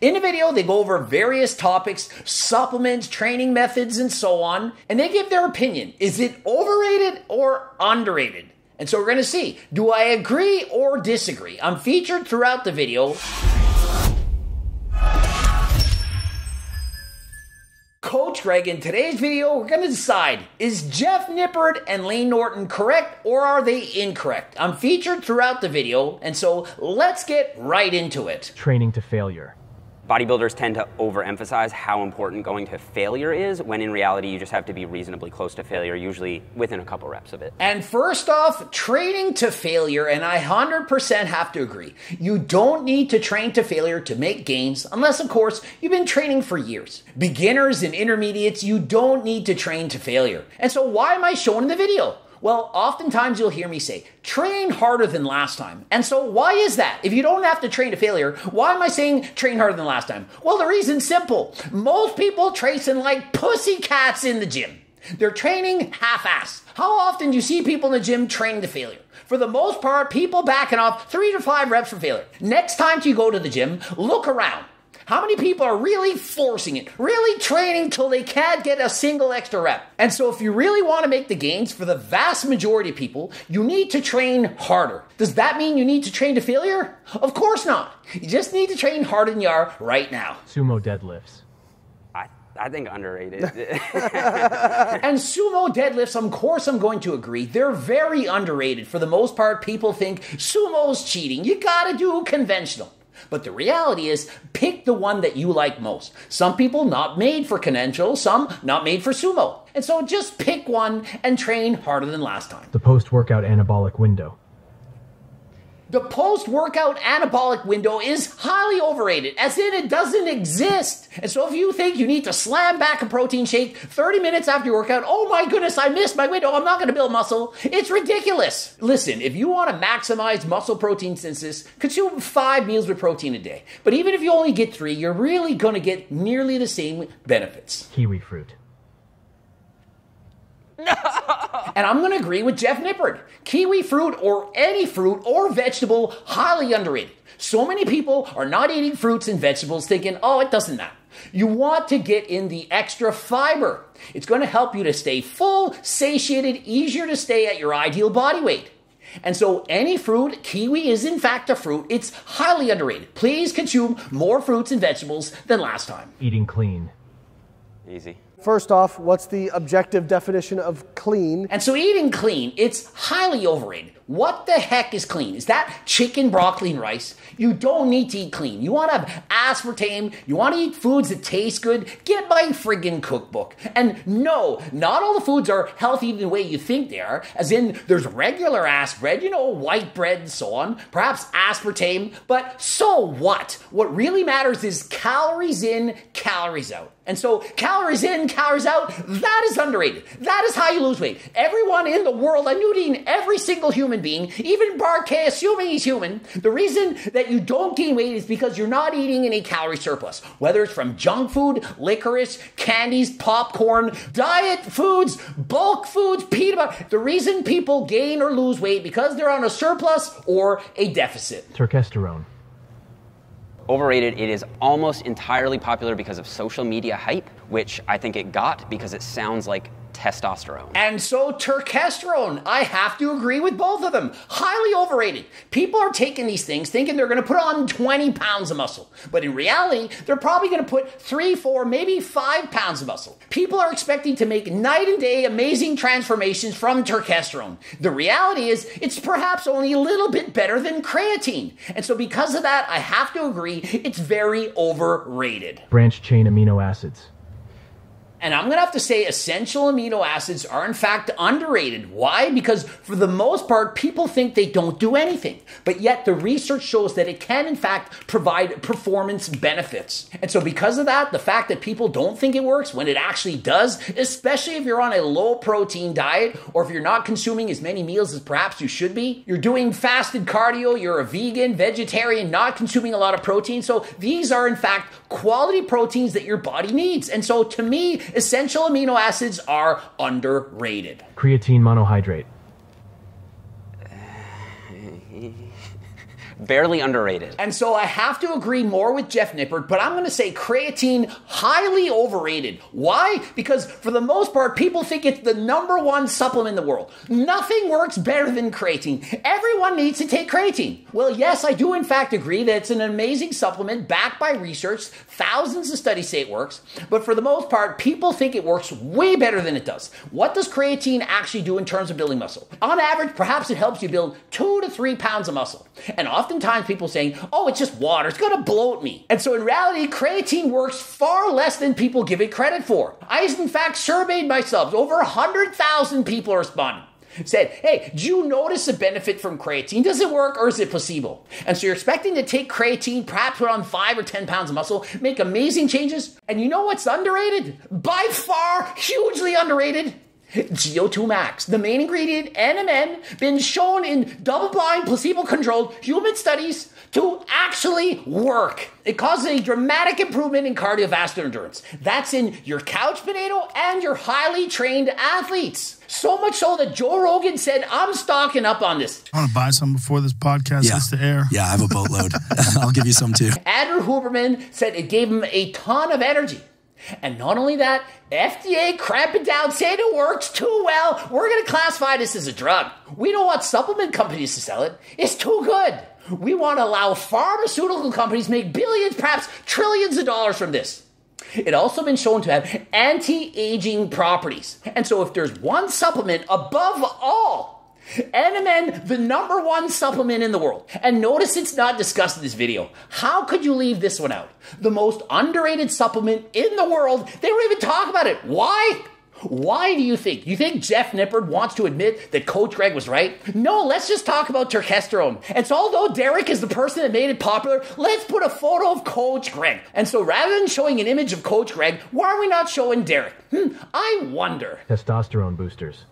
In the video, they go over various topics, supplements, training methods, and so on, and they give their opinion. Is it overrated or underrated? And so we're going to see, do I agree or disagree? I'm featured throughout the video. Coach Greg, in today's video, we're going to decide, is Jeff Nippard and Lane Norton correct or are they incorrect? I'm featured throughout the video, and so let's get right into it. Training to failure. Bodybuilders tend to overemphasize how important going to failure is, when in reality you just have to be reasonably close to failure, usually within a couple reps of it. And first off, training to failure, and I 100% have to agree. You don't need to train to failure to make gains, unless of course you've been training for years. Beginners and intermediates, you don't need to train to failure. And so why am I shown in the video? Well, oftentimes you'll hear me say, train harder than last time. And so why is that? If you don't have to train to failure, why am I saying train harder than last time? Well, the reason's simple. Most people train like pussycats in the gym. They're training half-assed. How often do you see people in the gym training to failure? For the most part, people backing off 3 to 5 reps from failure. Next time you go to the gym, look around. How many people are really forcing it, really training till they can't get a single extra rep? And so if you really want to make the gains, for the vast majority of people, you need to train harder. Does that mean you need to train to failure? Of course not. You just need to train harder than you are right now. Sumo deadlifts. I think underrated. And sumo deadlifts, of course I'm going to agree. They're very underrated. For the most part, people think sumo's cheating. You gotta do conventional. But the reality is, pick the one that you like most. Some people not made for conventional, some not made for sumo. And so just pick one and train harder than last time. The post-workout anabolic window. The post-workout anabolic window is highly overrated, as in it doesn't exist. And so if you think you need to slam back a protein shake 30 minutes after your workout, oh my goodness, I missed my window, I'm not gonna build muscle, it's ridiculous. Listen, if you wanna maximize muscle protein synthesis, consume 5 meals with protein a day. But even if you only get 3, you're really gonna get nearly the same benefits. Kiwi fruit. No. And I'm going to agree with Jeff Nippard. Kiwi fruit, or any fruit or vegetable, highly underrated. So many people are not eating fruits and vegetables thinking, oh, it doesn't matter. You want to get in the extra fiber. It's going to help you to stay full, satiated, easier to stay at your ideal body weight. And so any fruit, kiwi is in fact a fruit, it's highly underrated. Please consume more fruits and vegetables than last time. Eating clean. Easy. First off, what's the objective definition of clean? And so eating clean, it's highly overrated. What the heck is clean? Is that chicken, broccoli, and rice? You don't need to eat clean. You want to have aspartame, you want to eat foods that taste good, get my friggin' cookbook. And no, not all the foods are healthy the way you think they are, as in there's regular ass bread, you know, white bread and so on, perhaps aspartame, but so what? What really matters is calories in, calories out. And so calories in, calories out, that is underrated. That is how you lose weight. Everyone in the world, I'm nuting every single human being, even Bar-K, assuming he's human. The reason that you don't gain weight is because you're not eating any calorie surplus, whether it's from junk food, licorice, candies, popcorn, diet foods, bulk foods, peanut butter. The reason people gain or lose weight because they're on a surplus or a deficit. Turkesterone. Overrated. It is almost entirely popular because of social media hype, which I think it got because it sounds like testosterone. And so turkesterone, I have to agree with both of them. Highly overrated. People are taking these things thinking they're going to put on 20 pounds of muscle, but in reality, they're probably going to put 3, 4, maybe 5 pounds of muscle. People are expecting to make night and day amazing transformations from turkesterone. The reality is, it's perhaps only a little bit better than creatine. And so because of that, I have to agree, it's very overrated. Branched chain amino acids. And I'm going to have to say essential amino acids are in fact underrated. Why? Because for the most part, people think they don't do anything. But yet the research shows that it can in fact provide performance benefits. And so because of that, the fact that people don't think it works when it actually does, especially if you're on a low protein diet or if you're not consuming as many meals as perhaps you should be, you're doing fasted cardio, you're a vegan, vegetarian, not consuming a lot of protein. So these are in fact quality proteins that your body needs. And so to me, essential amino acids are underrated. Creatine monohydrate. Barely underrated. And so I have to agree more with Jeff Nippard, but I'm going to say creatine, highly overrated. Why? Because for the most part, people think it's the number one supplement in the world. Nothing works better than creatine. Everyone needs to take creatine. Well, yes, I do in fact agree that it's an amazing supplement backed by research. Thousands of studies say it works, but for the most part, people think it works way better than it does. What does creatine actually do in terms of building muscle? On average, perhaps it helps you build 2 to 3 pounds of muscle. And oftentimes people saying, oh, it's just water, it's going to bloat me. And so in reality, creatine works far less than people give it credit for. I, in fact, surveyed myself. Over 100,000 people responded. Said, hey, do you notice a benefit from creatine? Does it work or is it placebo? And so you're expecting to take creatine, perhaps put on 5 or 10 pounds of muscle, make amazing changes. And you know what's underrated? By far, hugely underrated. GO2 Max, the main ingredient, NMN, been shown in double-blind, placebo-controlled human studies to actually work. It causes a dramatic improvement in cardiovascular endurance. That's in your couch potato and your highly trained athletes. So much so that Joe Rogan said, I'm stocking up on this. I want to buy some before this podcast hits the air. Yeah, I have a boatload. I'll give you some too. Andrew Huberman said it gave him a ton of energy. And not only that, FDA cramping down, saying it works too well. We're going to classify this as a drug. We don't want supplement companies to sell it. It's too good. We want to allow pharmaceutical companies to make billions, perhaps trillions of dollars from this. It also been shown to have anti-aging properties. And so if there's one supplement above all, NMN, the number one supplement in the world. And notice it's not discussed in this video. How could you leave this one out? The most underrated supplement in the world. They don't even talk about it. Why? Why do you think? You think Jeff Nippard wants to admit that Coach Greg was right? No, let's just talk about turkesterone. And so although Derek is the person that made it popular, let's put a photo of Coach Greg. And so rather than showing an image of Coach Greg, why are we not showing Derek? I wonder. Testosterone boosters.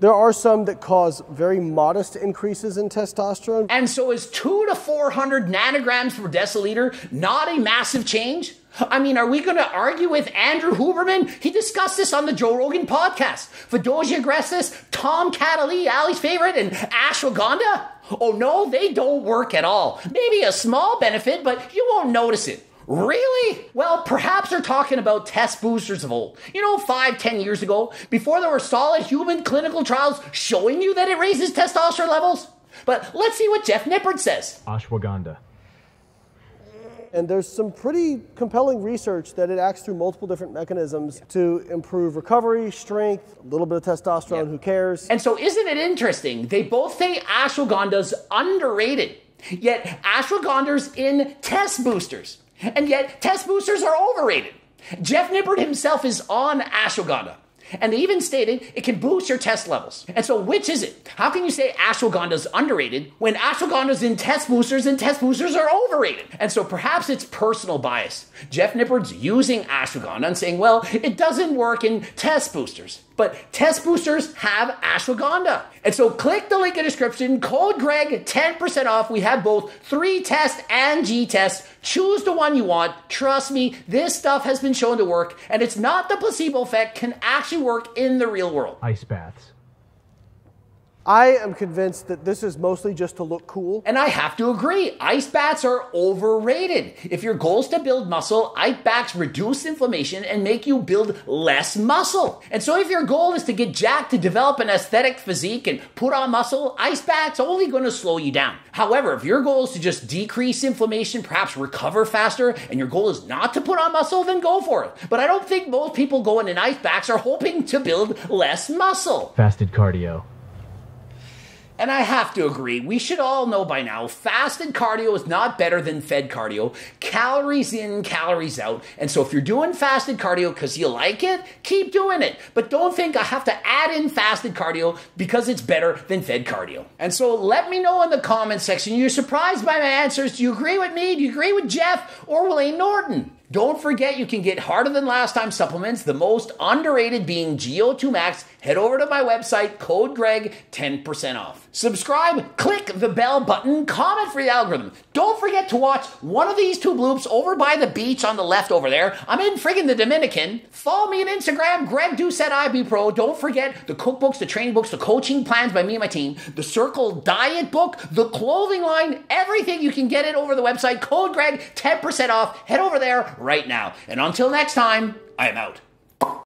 There are some that cause very modest increases in testosterone. And so is 200 to 400 nanograms per deciliter not a massive change? I mean, are we going to argue with Andrew Huberman? He discussed this on the Joe Rogan podcast. Fadogia Agrestis, Tom Catalee, Ali's favorite, and ashwagandha? Oh no, they don't work at all. Maybe a small benefit, but you won't notice it. Really? Well, perhaps they're talking about test boosters of old. 5, 10 years ago, before there were solid human clinical trials showing you that it raises testosterone levels. But let's see what Jeff Nippard says. Ashwagandha. And there's some pretty compelling research that it acts through multiple different mechanisms to improve recovery, strength, a little bit of testosterone, who cares? And so isn't it interesting? They both say ashwagandha's underrated, yet ashwagandha's in test boosters. And yet, test boosters are overrated. Jeff Nippard himself is on ashwagandha. And they even stated it can boost your test levels. And so which is it? How can you say ashwagandha's underrated when ashwagandha's in test boosters and test boosters are overrated? And so perhaps it's personal bias. Jeff Nippard's using ashwagandha and saying, well, it doesn't work in test boosters. But test boosters have ashwagandha. And so click the link in the description, code Greg, 10% off. We have both 3 tests and G tests. Choose the one you want. Trust me, this stuff has been shown to work, and it's not the placebo effect, can actually work in the real world. Ice baths. I am convinced that this is mostly just to look cool. And I have to agree, ice baths are overrated. If your goal is to build muscle, ice baths reduce inflammation and make you build less muscle. And so if your goal is to get jacked to develop an aesthetic physique and put on muscle, ice baths only going to slow you down. However, if your goal is to just decrease inflammation, perhaps recover faster, and your goal is not to put on muscle, then go for it. But I don't think most people going in ice baths are hoping to build less muscle. Fasted cardio. And I have to agree, we should all know by now, fasted cardio is not better than fed cardio. Calories in, calories out. And so if you're doing fasted cardio because you like it, keep doing it. But don't think I have to add in fasted cardio because it's better than fed cardio. And so let me know in the comment section, you're surprised by my answers. Do you agree with me? Do you agree with Jeff or Lane Norton? Don't forget you can get harder than last time supplements, the most underrated being GO2 Max, head over to my website, code Greg, 10% off. Subscribe, click the bell button, comment for the algorithm. Don't forget to watch one of these tube loops over by the beach on the left over there. I'm in friggin' the Dominican. Follow me on Instagram, Greg Doucette IB Pro. Don't forget the cookbooks, the training books, the coaching plans by me and my team, the Circle Diet book, the clothing line, everything you can get it over the website, code Greg, 10% off. Head over there right now. And until next time, I am out.